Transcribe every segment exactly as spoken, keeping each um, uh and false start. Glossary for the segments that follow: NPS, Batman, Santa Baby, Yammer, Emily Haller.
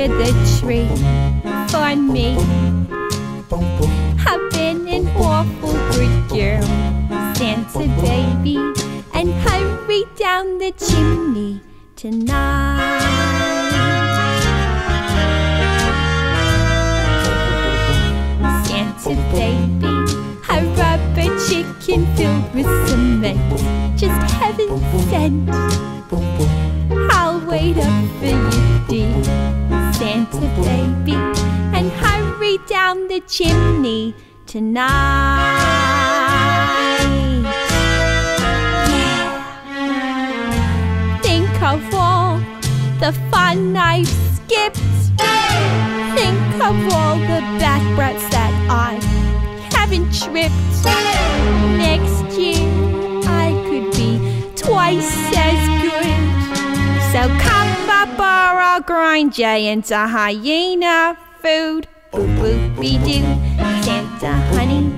under the tree for me. I've been an awful good girl, Santa Baby, and hurry down the chimney tonight. Santa Baby, I rub a chicken filled with cement, just heaven sent. I'll wait up for you, dear Santa Baby, and hurry down the chimney tonight. Yeah. Think of all the fun I've skipped. Think of all the bad brats that I haven't tripped. Next year I could be twice as good. So come, Papa, I'll grind you into hyena food. Whoopie-doo, Santa honey,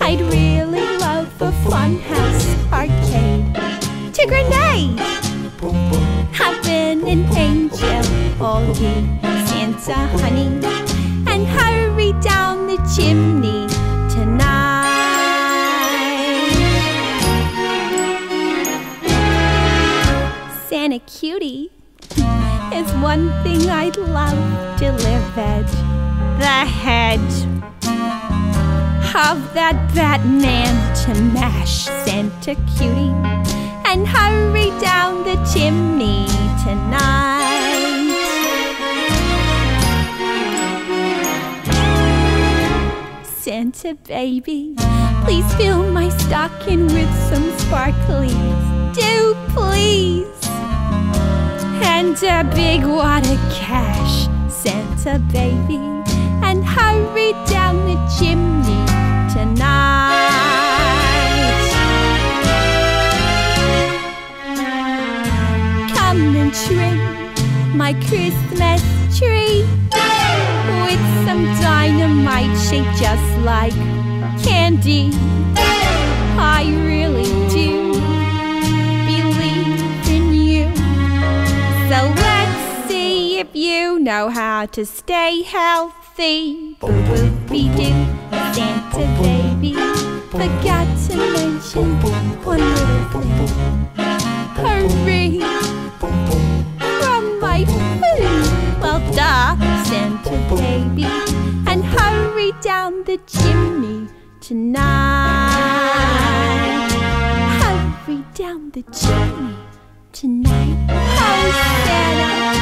I'd really love a funhouse arcade to grenade. I've been an angel all year, Santa honey, and hurry down the chimney tonight. Santa Cutie is one thing I'd love to live at the head of that Batman to mash, Santa Cutie, and hurry down the chimney tonight. Santa Baby, please fill my stocking with some sparklies, do please, and a big wad of cash, Santa Baby, and hurry down the chimney tonight. Come and trim my Christmas tree with some dynamite shaped just like candy. I really do believe in you. So let's see if you know how to stay healthy. Whoopie-doo, Santa Baby, forgot to mention one little thing. Hurry from my food. Well, duh, Santa Baby, and hurry down the chimney tonight. Hurry down the chimney tonight. Oh, Santa,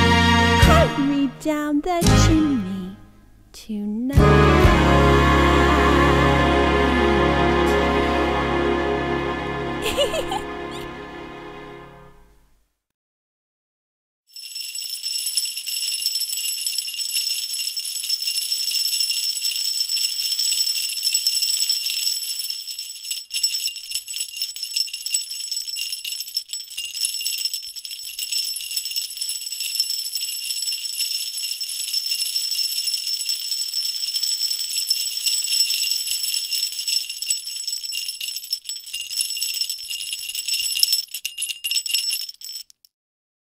hurry down the chimney tonight.